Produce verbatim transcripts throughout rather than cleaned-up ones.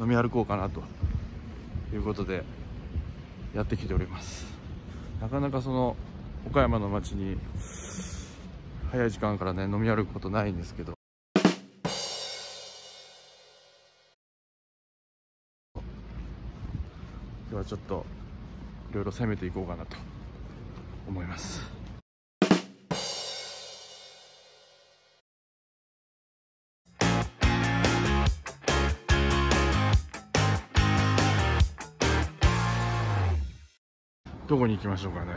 飲み歩こうかなということでやってきております。なかなかその岡山の街に早い時間からね飲み歩くことないんですけど、今日はちょっといろいろ攻めていこうかなと思います。どこに行きましょうかね。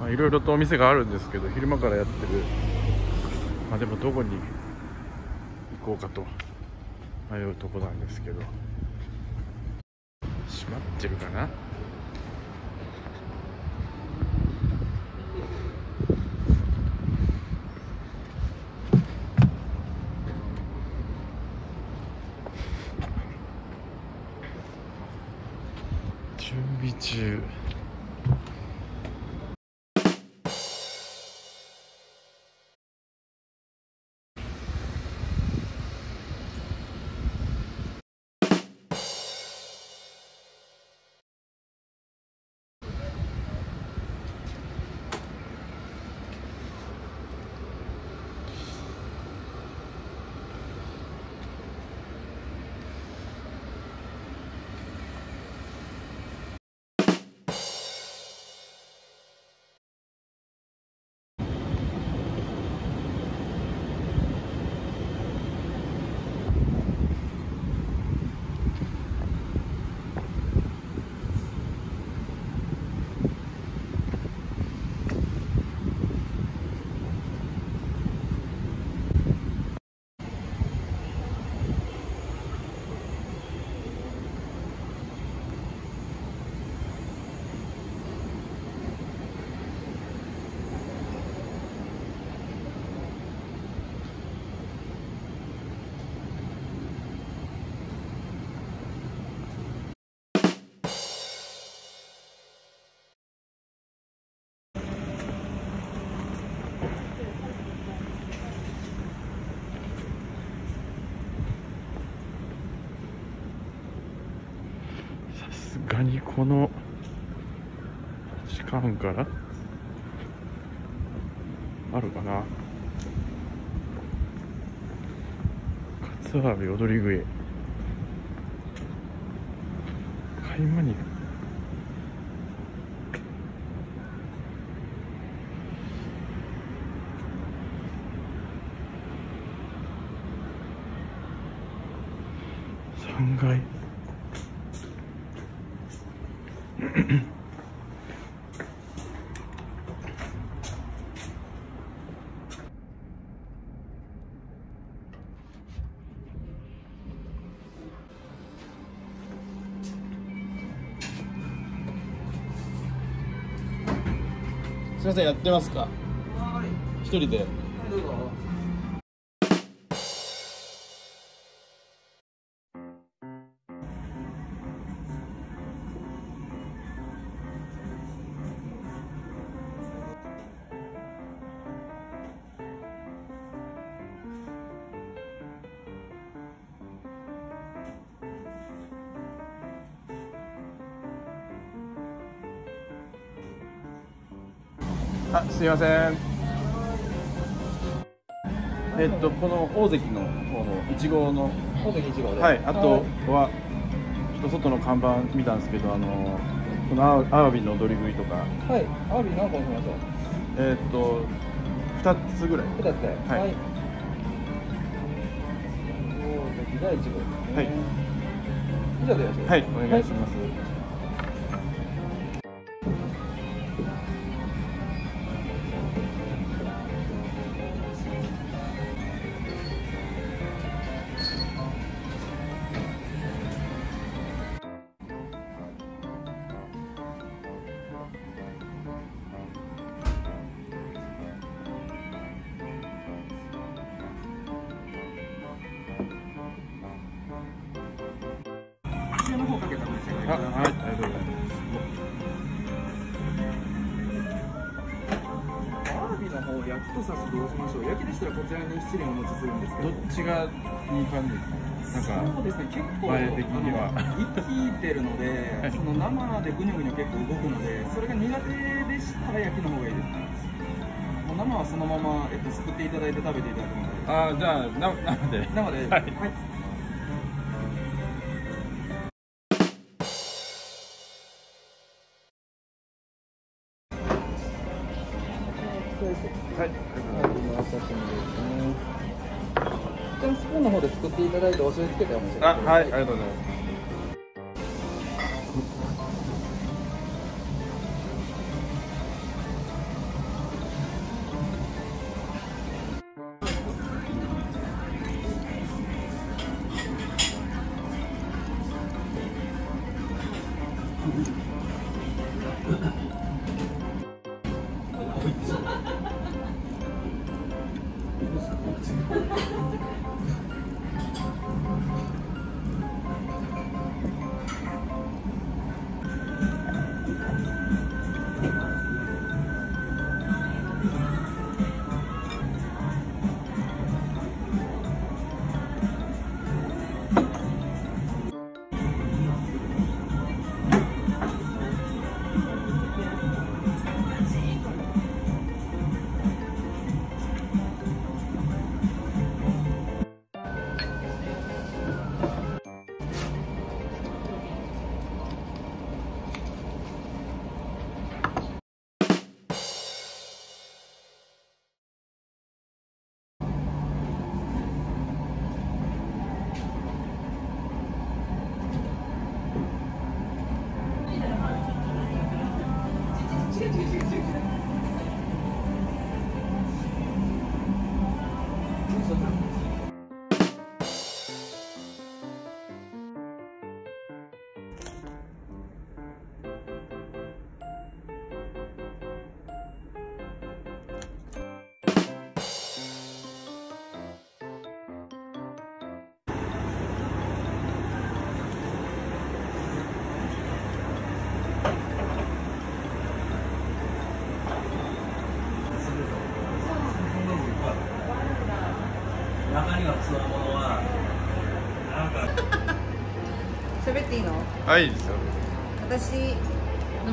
まあ、いろいろとお店があるんですけど、昼間からやってる。まあ、でもどこに行こうかと迷うとこなんですけど、閉まってるかな。準備中。さすがにこの時間からあるかな。カツアビ踊り食い買い物にさんがいすみません、やってますか。はい。一人で。はい、どうぞ。あ、すいません。えっとこの大関の方のいち号の大関いち号で、はい、あとはちょっと外の看板見たんですけど、あのこのアワビの踊り食いとか、はい、アワビ何個にしましょう。えっとふたつぐらい。ふたつ。はい。はい。第一号ですね。はい。以上でよろしいですか。はい。お願いします。はいはい、ありがとうございます。アワビの方、焼きと刺しどうしましょう。焼きでしたらこちらに七輪お持ちするんですけど。どっちがいい感じですか。なんかそうですね、結構あの生きてるので、はい、その生でぐにょぐにょ結構動くので、それが苦手でしたら焼きの方がいいですね。もう生はそのままえっとすくっていただいて食べていただくので。ああ、じゃあ生で。生で。はい。はい、はい、じゃあスプーンの方ですくっていただいてお醤油つけてお召し上がりください。あ、はい、ありがとうございます。喋っていいの？はい、いいですよ。私飲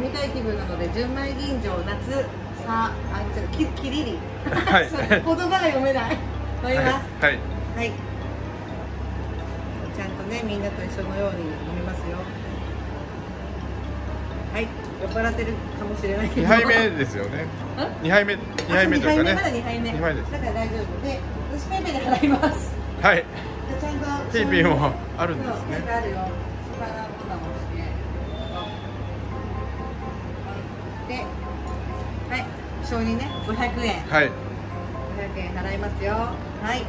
みたい気分なので純米吟醸夏さあきキリリ、はい、言葉が読めない飲みます。はい、はいはい、ちゃんとねみんなと一緒のように飲みますよ。はい、酔っ払ってるかもしれないけどにはいめですよね。にはいめにはいめというかね、まだにはいめだから大丈夫で、私ペイペイで払います。はい、ちゃんとペイペイもあるんですね。あるよ。で、はい、承認ね、五百円。はい。五百円払いますよ。はい。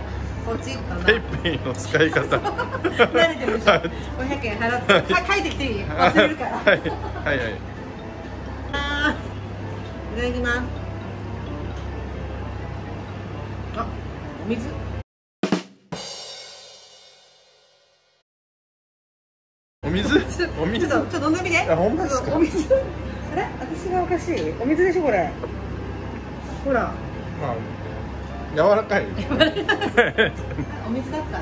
ポチッと。ペイペイの使い方。慣れてるでしょ。五百円払って、か、書いてきていい。忘れるから。はい。はいはい。ああ。いただきます。あ、お水。お水？お水？ちょっとちょっと飲んでみて。あ、ほんまですか？お水？あれ？私がおかしい。お水でしょこれ。ほら。まあ柔らかい。お水だった。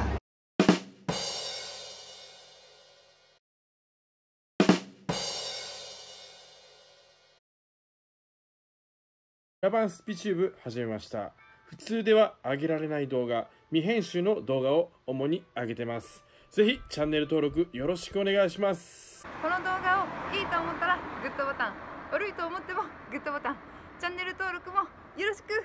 ラバンスピチューブ始めました。普通では上げられない動画、未編集の動画を主に上げてます。ぜひチャンネル登録よろしくお願いします。この動画をいいと思ったらグッドボタン、悪いと思ってもグッドボタン、チャンネル登録もよろしく。